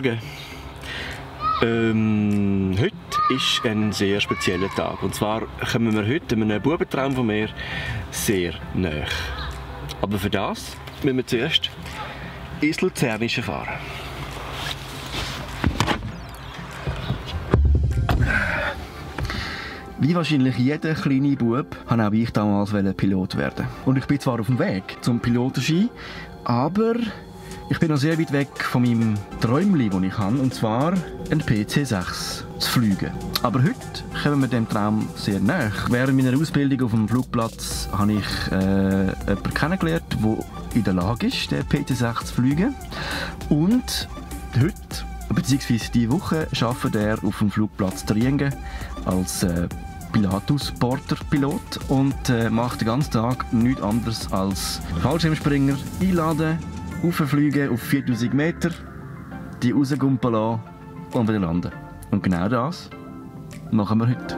Morgen. Heute ist ein sehr spezieller Tag. Und zwar kommen wir heute einem Bubentraum von mir sehr nahe. Aber für das müssen wir zuerst ins Luzernische fahren. Wie wahrscheinlich jeder kleine Bub, wollte auch ich damals Pilot werden. Und ich bin zwar auf dem Weg zum Pilotenschein, aber ich bin noch sehr weit weg von meinem Träumchen, den ich habe, und zwar ein PC-6 zu fliegen. Aber heute kommen wir dem Traum sehr nahe. Während meiner Ausbildung auf dem Flugplatz habe ich jemanden kennengelernt, der in der Lage ist, den PC-6 zu fliegen. Und heute, beziehungsweise diese Woche, arbeitet er auf dem Flugplatz Triengen als Pilatus Porter Pilot und macht den ganzen Tag nichts anderes als Fallschirmspringer einladen, rauffliegen auf 4000 Meter, die rausgumpen lassen und wieder landen. Und genau das machen wir heute.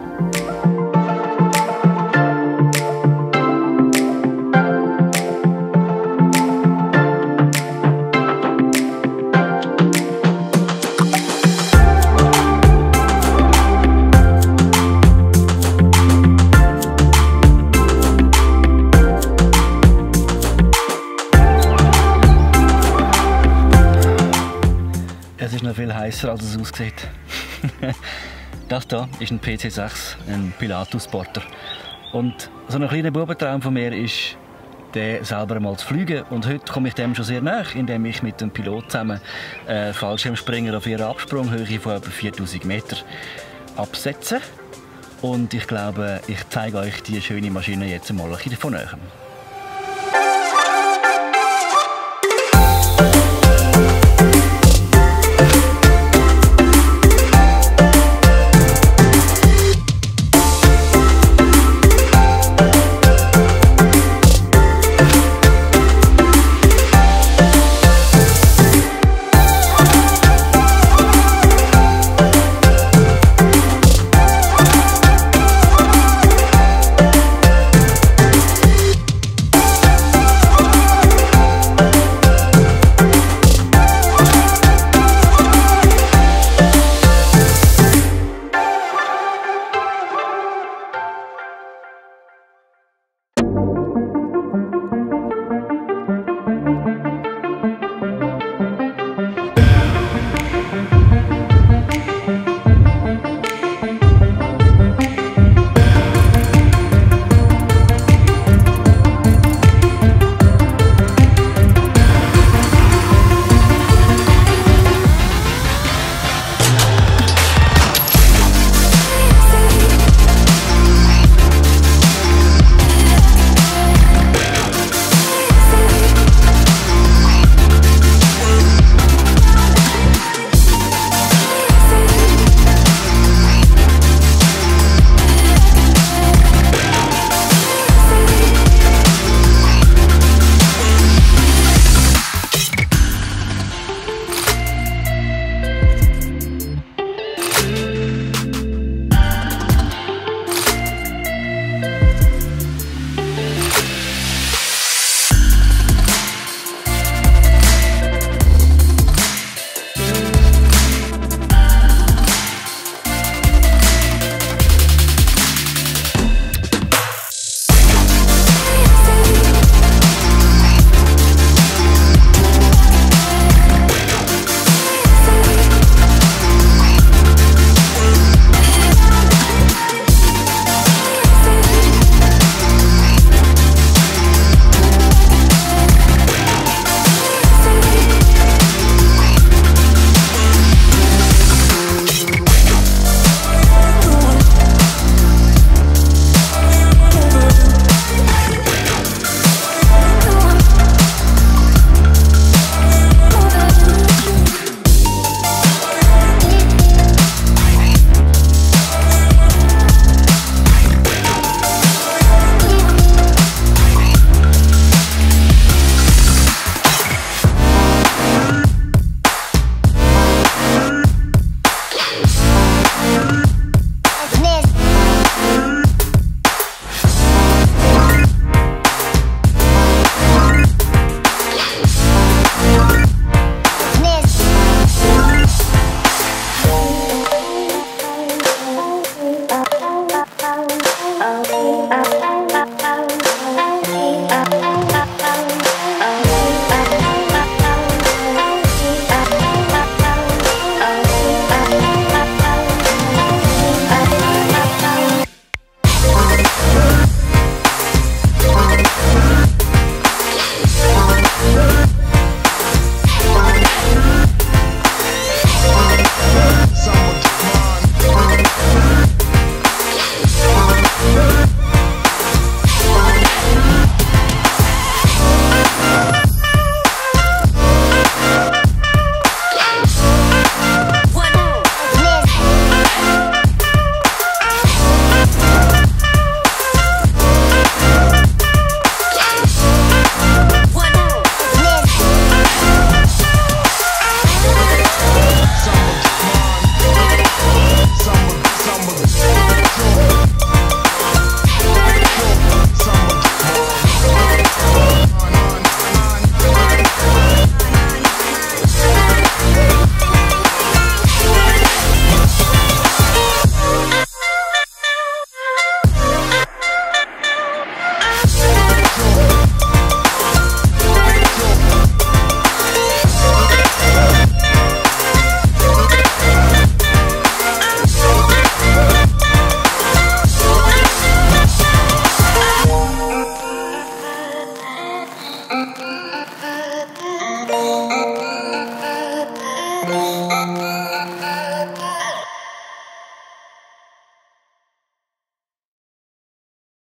Es ist noch viel heißer, als es aussieht. Das hier ist ein PC-6, ein Pilatus Porter. Und so ein kleiner Bubentraum von mir ist, den selber mal zu fliegen. Und heute komme ich dem schon sehr nahe, indem ich mit dem Pilot zusammen Fallschirmspringer auf ihrer Absprunghöhe von etwa 4000 Meter absetze. Und ich glaube, ich zeige euch diese schöne Maschine jetzt mal ein bisschen von näher.